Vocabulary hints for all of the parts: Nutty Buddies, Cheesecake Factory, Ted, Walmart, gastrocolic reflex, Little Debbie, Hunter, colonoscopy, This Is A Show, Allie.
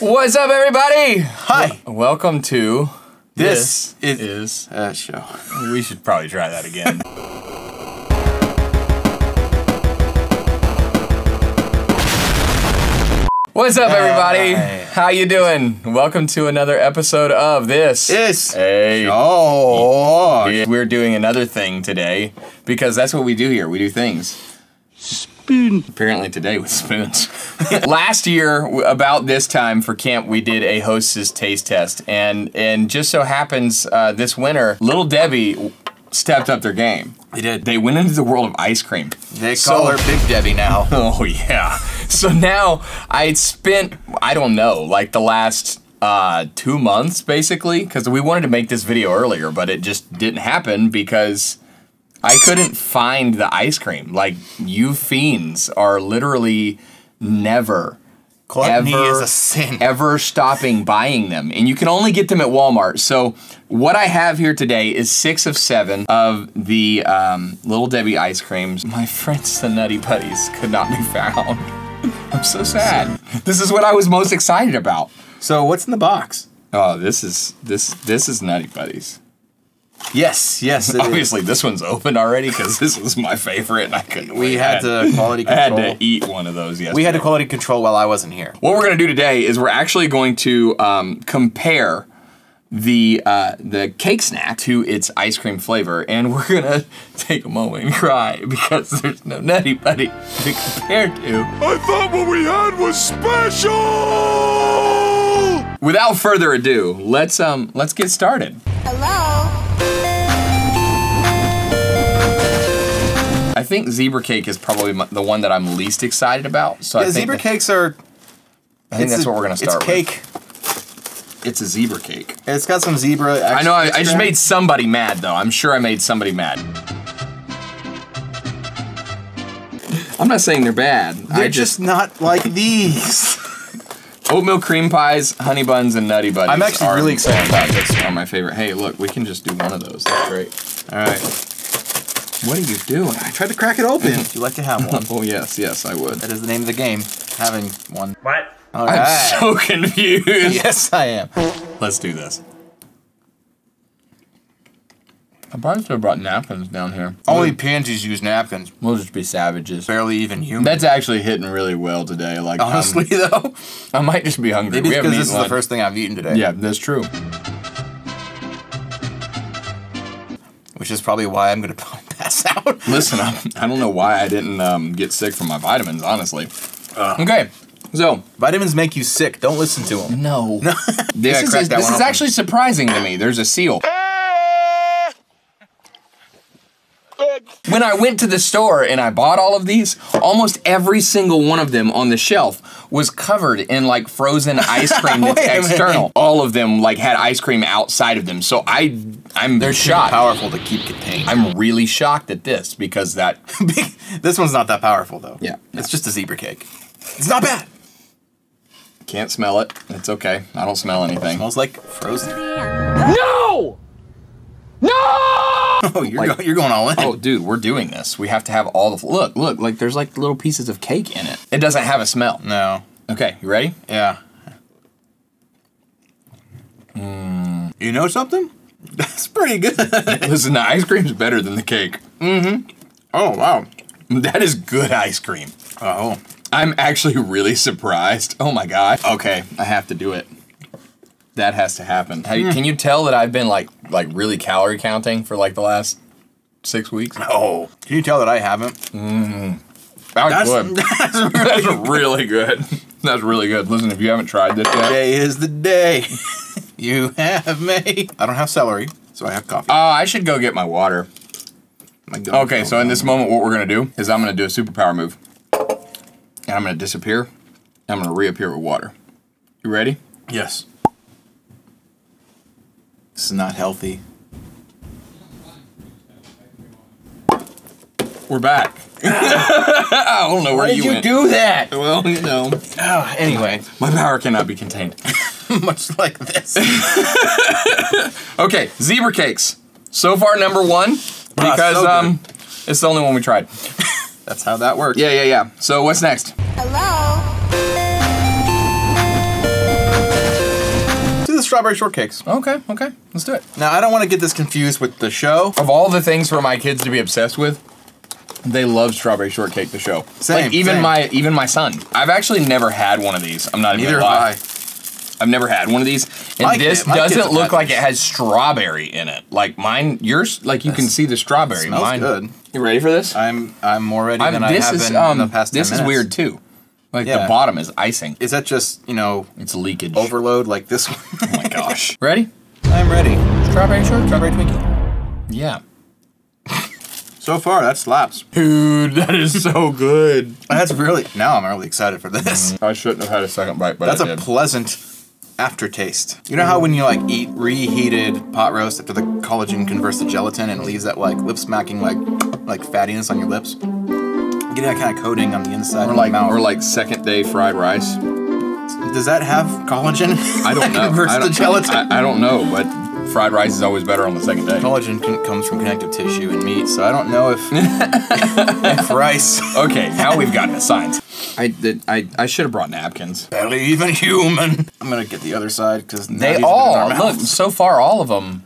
What's up, everybody? Hi. Welcome to This Is A Show. We should probably try that again. What's up, everybody? Hi. How you doing? Welcome to another episode of This Is A Show. We're doing another thing today because that's what we do here. We do things. Spoon. Apparently today with spoons. Last year, about this time for camp, we did a hostess taste test. And just so happens this winter, Little Debbie stepped up their game. They did. They went into the world of ice cream. They call her Big Debbie now. Oh, yeah. So now I spent, I don't know, like the last 2 months, basically, because we wanted to make this video earlier, but it just didn't happen because I couldn't find the ice cream. Like, you fiends are literally never, gluttony is a sin. Ever stopping buying them. And you can only get them at Walmart. So what I have here today is 6 of 7 of the Little Debbie ice creams. My friends, the Nutty Buddies, could not be found. I'm so sad. This is what I was most excited about. So what's in the box? Oh, this is Nutty Buddies. Yes. Obviously, this one's opened already because this was my favorite, and I couldn't. We had to quality control. I had to eat one of those yesterday. We had to quality control while I wasn't here. What we're gonna do today is we're actually going to compare the cake snack to its ice cream flavor, and we're gonna take a moment and cry because there's no Nutty Buddy to compare to. I thought what we had was special. Without further ado, let's get started. Hello. I think zebra cake is probably the one that I'm least excited about. So yeah, I think zebra cakes are. I think that's what we're gonna start with. It's cake. It's a zebra cake. It's got some zebra. I know. I just made somebody mad, though. I'm sure I made somebody mad. I'm not saying they're bad. They're just not like these. Oatmeal cream pies, honey buns, and Nutty Buddies. I'm actually really excited about this. Are my favorite. Hey, look, we can just do one of those. That's great. All right. What are you doing? I tried to crack it open. Would you like to have one? Oh, yes, I would. That is the name of the game, having one. What? All right. I'm so confused. Yes, I am. Let's do this. I probably should have brought napkins down here. Only pansies use napkins. We'll just be savages. Barely even human. That's actually hitting really well today. Like, honestly, though, I might just be hungry. Maybe because this is the first thing I've eaten today. Yeah, that's true. Which is probably why I'm gonna pass out. Listen, I don't know why I didn't get sick from my vitamins, honestly. Okay, so. Vitamins make you sick, don't listen to them. No. This is actually surprising to me. There's a seal. When I went to the store and I bought all of these, almost every single one of them on the shelf was covered in like frozen ice cream that's external. All of them like had ice cream outside of them. So I'm shocked. Too powerful to keep contained. I'm really shocked at this because that this one's not that powerful though. Yeah, no. It's just a zebra cake. It's not bad. Can't smell it. It's okay. I don't smell anything. It smells like frozen. No! No! Oh, you're going all in. Oh, dude, we're doing this. We have to have all the, look, like there's like little pieces of cake in it. It doesn't have a smell. No. Okay, you ready? Yeah. Mm. You know something? That's pretty good. Listen, the ice cream's better than the cake. Mm-hmm. Oh, wow. That is good ice cream. Oh. I'm actually really surprised. Oh my God. Okay, I have to do it. That has to happen. Can you tell that I've been like really calorie counting for like the last 6 weeks? Oh, can you tell that I haven't? Mm. That's good. That's really good. That's really good. Listen, if you haven't tried this yet, today is the day you have made. I don't have celery, so I have coffee. Oh, I should go get my water. Okay, so in this moment, what we're gonna do is I'm gonna do a superpower move, and I'm gonna disappear, and I'm gonna reappear with water. You ready? Yes. This is not healthy. We're back. I don't know where you went. Why did you do that? Well, you know. Oh, anyway. My power cannot be contained. Much like this. Okay, zebra cakes. So far, #1, because it's the only one we tried. That's how that works. Yeah. So what's next? Hello. strawberry shortcakes. Okay, okay. Let's do it. Now, I don't want to get this confused with the show. Of all the things for my kids to be obsessed with, they love strawberry shortcake, the show. Same, like, even my son. I've actually never had one of these. I'm not even gonna lie. I've never had one of these. And this doesn't look like it has strawberry in it. Like mine, yours, like you can see the strawberry. Mine good. You ready for this? I'm more ready than I have been in the past 10 minutes. This is weird too. Like the bottom is icing. Is that just, you know, it's leakage. Overload like this one? Oh my gosh. Ready? I'm ready. Strawberry shortcake. Strawberry Twinkie. Yeah. So far, that slaps. Dude, that is so good. That's really, now I'm really excited for this. I shouldn't have had a second bite, but that's I did. A pleasant aftertaste. You know how when you like eat reheated pot roast after the collagen converts to gelatin and it leaves that like lip smacking like fattiness on your lips? You get that kind of coating on the inside or like, mouth. Or like second day fried rice. Does that have collagen? I don't know. Converts to gelatin? I don't know, but fried rice is always better on the second day. Collagen comes from connective tissue and meat, so I don't know if, if rice. Okay, now we've gotten to science. I should have brought napkins. Barely even human. I'm gonna get the other side because they all look so far. All of them.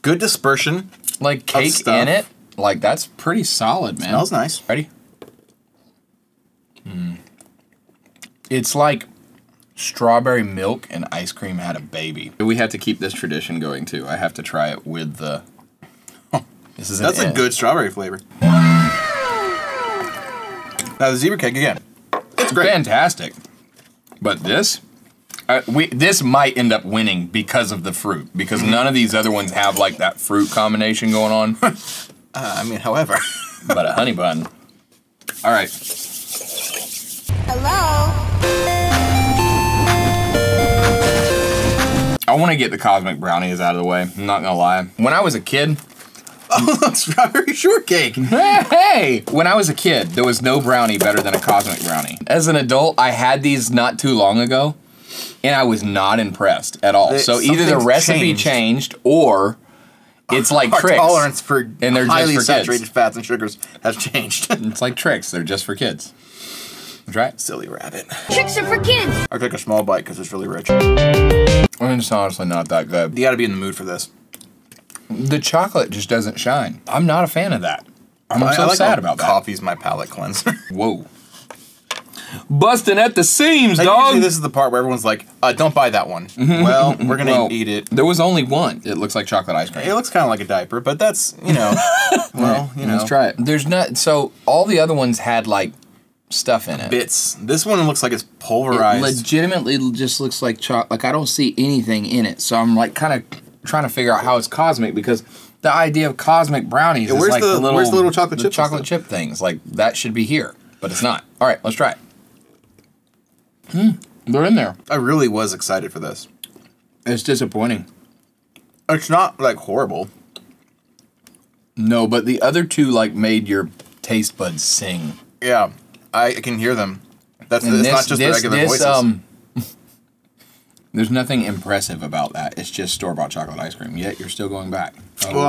Good dispersion. Like cake in it. Like that's pretty solid, man. Smells nice. Ready? Mm. It's like strawberry milk and ice cream had a baby. We have to keep this tradition going too. I have to try it with the. This is that's a good strawberry flavor. Now the zebra cake again. It's great. Fantastic. But this, this might end up winning because of the fruit, because none of these other ones have like that fruit combination going on. I mean, however. But a honey bun. All right. Hello. I want to get the cosmic brownies out of the way. I'm not gonna lie. When I was a kid, oh, strawberry shortcake. Hey! When I was a kid, there was no brownie better than a cosmic brownie. As an adult, I had these not too long ago, and I was not impressed at all. So either the recipe changed, or it's like tricks. Our tolerance for highly saturated fats and sugars has changed. It's like tricks. They're just for kids. That's right. Silly rabbit. Tricks are for kids. I took a small bite because it's really rich. I mean, it's honestly not that good. You gotta be in the mood for this. The chocolate just doesn't shine. I'm not a fan of that. I'm so sad about that. Coffee's my palate cleanser. Whoa. Busting at the seams, dog. This is the part where everyone's like, don't buy that one. Well, we're gonna eat it. There was only one. It looks like chocolate ice cream. It looks kind of like a diaper, but that's, you know, well, you know. Let's try it. There's not, so all the other ones had like stuff in it. Bits. This one looks like it's pulverized. It legitimately just looks like chocolate. Like I don't see anything in it. So I'm like kind of trying to figure out how it's cosmic, because the idea of cosmic brownies is like the little, where's the little chocolate chip? Chocolate chip things, like that should be here, but it's not. All right, let's try it. They're in there. I really was excited for this. It's disappointing. It's not like horrible. No, but the other two like made your taste buds sing. Yeah, I can hear them. That's it's not just the regular voices. There's nothing impressive about that. It's just store-bought chocolate ice cream. Yet you're still going back. Oh, well,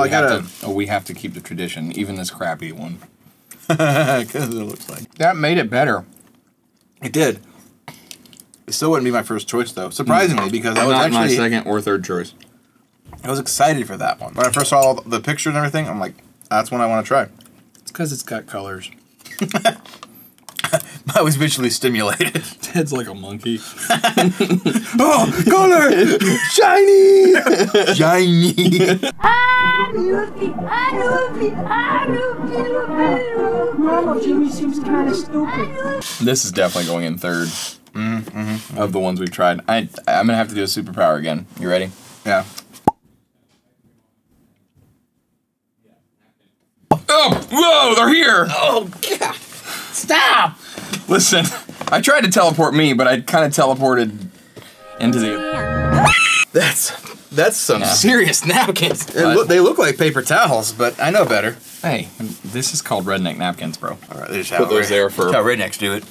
we have to keep the tradition, even this crappy one. Because it looks like that made it better. It did. It still wouldn't be my first choice though, surprisingly, because I was actually my second or third choice. I was excited for that one when I first saw all the pictures and everything. I'm like, that's one I want to try. It's because it's got colors. I was visually stimulated. Ted's like a monkey. Oh, color! Shiny! Shiny! Mama, Jimmy seems kind of stupid. This is definitely going in third of the ones we've tried. I'm gonna have to do a superpower again. You ready? Yeah. Oh, whoa, they're here! Oh, God. Stop! Listen, I tried to teleport me, but I kind of teleported into the... That's some serious napkins. They look like paper towels, but I know better. Hey, this is called redneck napkins, bro. All right, there's put those there for... That's how rednecks do it.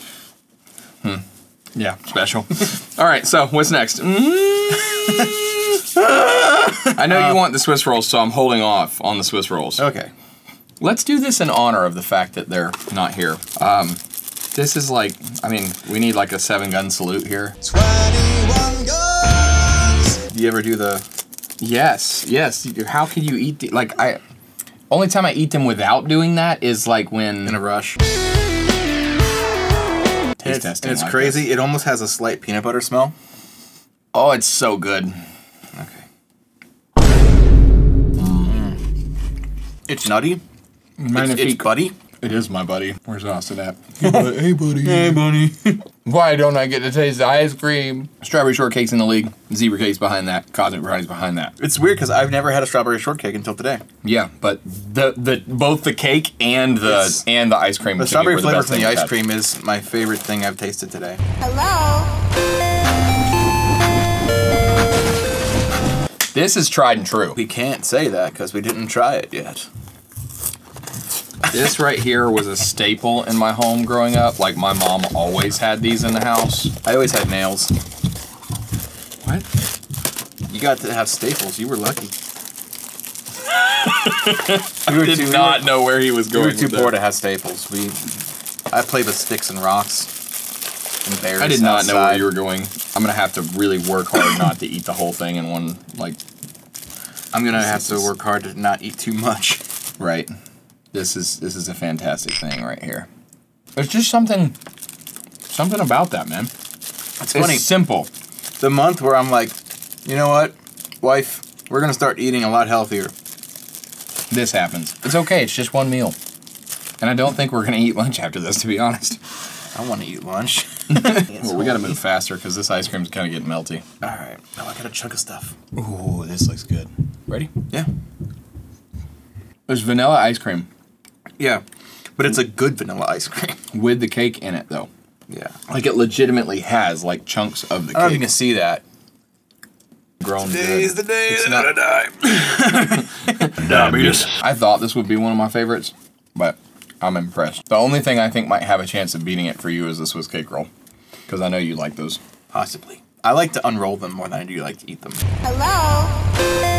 Yeah, special. All right, so what's next? I know you want the Swiss rolls, so I'm holding off on the Swiss rolls. Okay. Let's do this in honor of the fact that they're not here. This is like, I mean, we need like a 7-gun salute here. 21 guns! you ever do the... Yes, yes. How can you eat the... Like, I... Only time I eat them without doing that is like when... In a rush. Taste testing. And it's like crazy. This. It almost has a slight peanut butter smell. Oh, it's so good. Okay. Mm. It's nutty. It's buddy. It is my buddy. Where's Austin at? Hey, buddy. Hey, buddy. Why don't I get to taste the ice cream? Strawberry shortcake's in the league. Zebra cake's behind that. Cosmic variety's behind that. It's weird because I've never had a strawberry shortcake until today. Yeah, but both the cake and the ice cream. The strawberry flavor from the ice cream is my favorite thing I've tasted today. Hello. This is tried and true. We can't say that because we didn't try it yet. This right here was a staple in my home growing up. Like, my mom always had these in the house. I always had nails. What? You got to have staples. You were lucky. I did not know where he was going. We were too bored to have staples. I played with sticks and rocks. And bears I did not outside. Know where you were going. I'm going to have to really work hard not to eat the whole thing in one, like... I'm going to have to work hard to not eat too much. Right. This is a fantastic thing right here. There's just something about that, man. It's funny. It's simple. The month where I'm like, you know what, wife, we're gonna start eating a lot healthier. This happens. It's okay, it's just one meal. And I don't think we're gonna eat lunch after this, to be honest. I wanna eat lunch. Well, we gotta move faster because this ice cream's kinda getting melty. All right, now I got a chunk of stuff. Ooh, this looks good. Ready? Yeah. There's vanilla ice cream. Yeah, but it's a good vanilla ice cream. With the cake in it, though. Yeah. Like, it legitimately has, like, chunks of the cake. I don't even see that. Grown Today's good. The day it's that I die. Diabetes. I thought this would be one of my favorites, but I'm impressed. The only thing I think might have a chance of beating it for you is the Swiss cake roll, because I know you like those. Possibly. I like to unroll them more than I do like to eat them. Hello?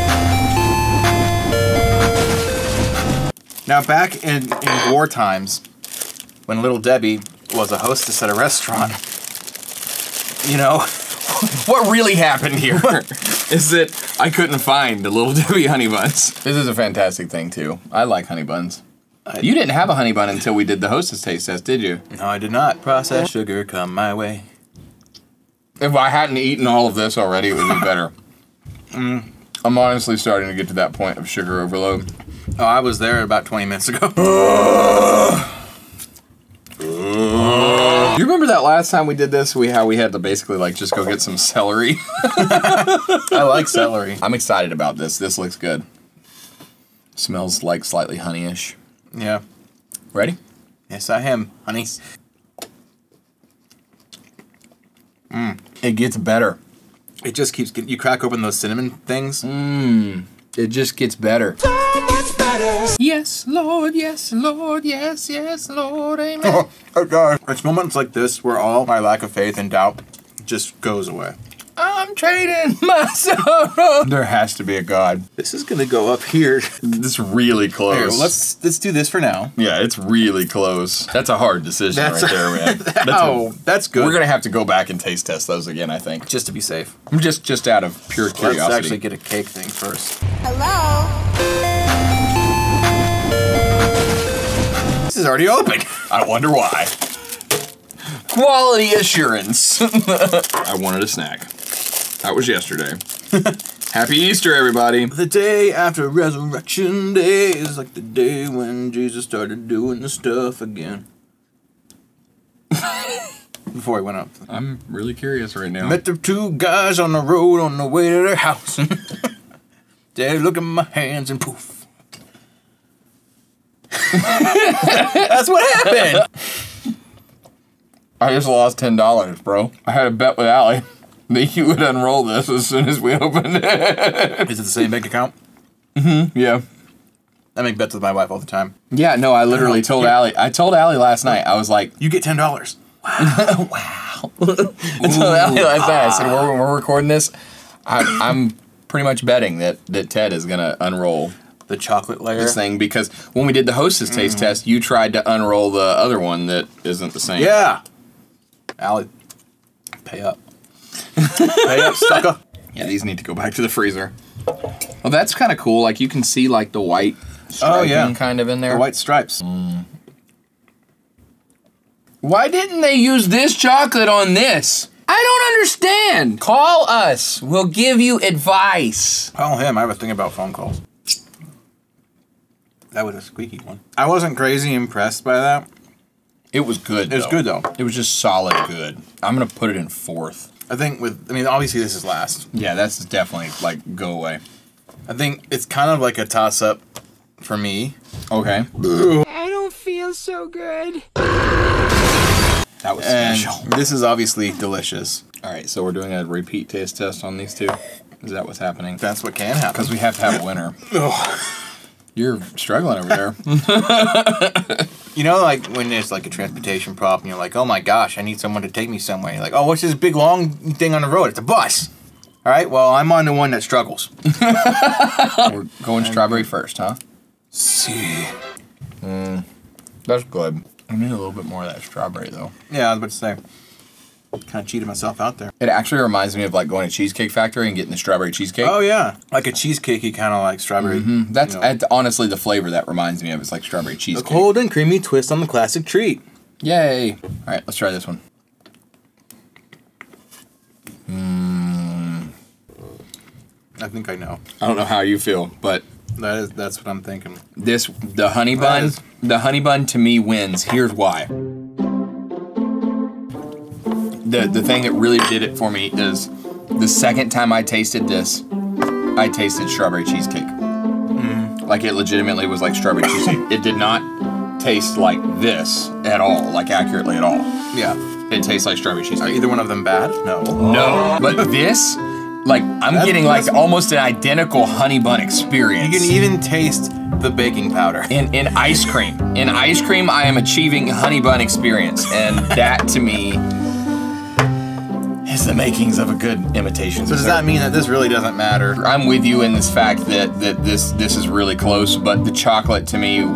Now, back in war times, when Little Debbie was a hostess at a restaurant, you know, what really happened here is that I couldn't find the Little Debbie honey buns. This is a fantastic thing, too. I like honey buns. You didn't have a honey bun until we did the hostess taste test, did you? No, I did not. Processed sugar come my way. If I hadn't eaten all of this already, it would be better. I'm honestly starting to get to that point of sugar overload. Oh, I was there about 20 minutes ago. You remember that last time we did this? How we had to basically like just go get some celery. I like celery. I'm excited about this. This looks good. Smells like slightly honey-ish. Yeah. Ready? Yes, I am. Honey. It gets better. It just keeps getting. You crack open those cinnamon things. It just gets better. Yes, Lord, yes, Lord, yes, yes, Lord, amen. Oh, oh God. It's moments like this where all my lack of faith and doubt just goes away. I'm trading my sorrow. There has to be a God. This is gonna go up here. This is really close. Here, let's do this for now. Yeah, it's really close. That's a hard decision right there, man. That's good. We're gonna have to go back and taste test those again, I think. Just to be safe. Just out of pure curiosity. Let's actually get a cake thing first. Hello? This is already open. I wonder why. Quality assurance. I wanted a snack. That was yesterday. Happy Easter, everybody. The day after Resurrection Day is like the day when Jesus started doing the stuff again. Before he went up. I'm really curious right now. Met the two guys on the road on the way to their house. They look at my hands and poof. That's what happened. I just lost $10, bro. I had a bet with Allie that he would unroll this as soon as we opened it. Is it the same bank account? Mm-hmm. Yeah. I make bets with my wife all the time. Yeah, no, I literally told Allie. I told Allie last night. I was like, "You get $10." Wow. Wow. I told Allie last night. I said, "We're recording this. I'm pretty much betting that Ted is gonna unroll." The chocolate layer. This thing, because when we did the hostess taste test, you tried to unroll the other one that isn't the same. Yeah. Allie, pay up. Pay up, sucker. Yeah, these need to go back to the freezer. Well, that's kind of cool. Like, you can see, like, the white striping kind of in there. The white stripes. Mm. Why didn't they use this chocolate on this? I don't understand. Call us. We'll give you advice. Call him. I have a thing about phone calls. That was a squeaky one. I wasn't crazy impressed by that. It was good, though. It was good, though. It was just solid good. I'm going to put it in fourth. I think with, I mean, obviously this is last. Yeah, that's definitely, like, go away. I think it's kind of like a toss-up for me. Okay. I don't feel so good. That was special. This is obviously delicious. All right, so we're doing a repeat taste test on these two. Is that what's happening? That's what can happen. Because we have to have a winner. You're struggling over there. You know, like, when there's, like, a transportation problem, you're like, oh, my gosh, I need someone to take me somewhere. You're like, oh, what's this big, long thing on the road? It's a bus. All right, well, I'm on the one that struggles. We're going strawberry first, huh? See. That's good. I need a little bit more of that strawberry, though. Yeah, I was about to say. Kind of cheated myself out there. It actually reminds me of, like, going to Cheesecake Factory and getting the strawberry cheesecake. Oh, yeah. Like a cheesecakey kind of, like, strawberry. Mm-hmm. That's, you know, honestly the flavor that reminds me of. It's like strawberry cheesecake. A cold and creamy twist on the classic treat. Yay. All right, let's try this one. Mmm. I think I know. I don't know how you feel, but... That's what I'm thinking. This, the honey bun, the honey bun to me wins. Here's why. The thing that really did it for me is the second time I tasted this, I tasted strawberry cheesecake. Mm. Like, it legitimately was like strawberry cheesecake. It did not taste like this at all, like accurately at all. Yeah. It tastes like strawberry cheesecake. Are either one of them bad? No. No. But this... Like, I'm getting, like, almost an identical honey bun experience. You can even taste the baking powder. In ice cream. In ice cream, I am achieving honey bun experience. And that, to me, is the makings of a good imitation. So does that mean that this really doesn't matter? I'm with you in this fact that this is really close, but the chocolate, to me,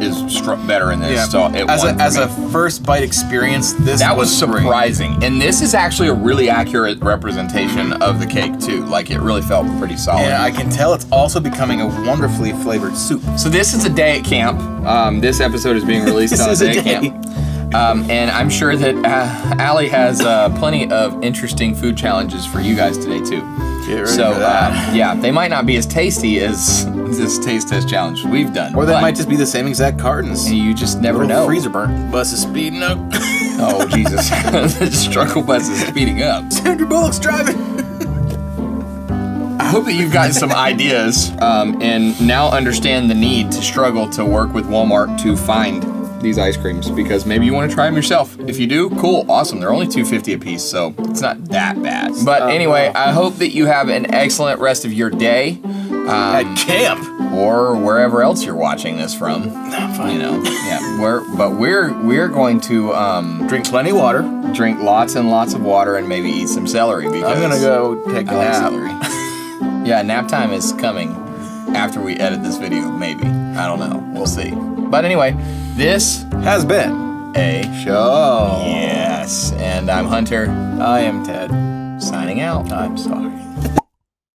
is better in this. Yeah. So it as a first bite experience, this that was surprising. Great. And this is actually a really accurate representation of the cake too. Like, it really felt pretty solid. Yeah, I can tell it's also becoming a wonderfully flavored soup. So this is a day at camp. This episode is being released on a day at camp. And I'm sure that Allie has plenty of interesting food challenges for you guys today too. Get ready for that. Yeah, they might not be as tasty as this taste test challenge we've done. Or they might just be the same exact cartons. You just never know. Freezer burn. Bus is speeding up. Oh, Jesus. The struggle bus is speeding up. Sandra Bullock's driving. I hope that you've gotten some ideas and now understand the need to struggle to work with Walmart to find these ice creams, because maybe you want to try them yourself. If you do, cool, awesome. They're only $2.50 a piece, so it's not that bad. But anyway, I hope that you have an excellent rest of your day. At camp. Or wherever else you're watching this from. You know, yeah. But we're going to drink plenty of water. Drink lots and lots of water and maybe eat some celery, because I'm gonna go take a nap. Yeah, nap time is coming after we edit this video, maybe. I don't know. We'll see. But anyway, this has been a show. Yes. And I'm Hunter. I am Ted. Signing out. I'm sorry.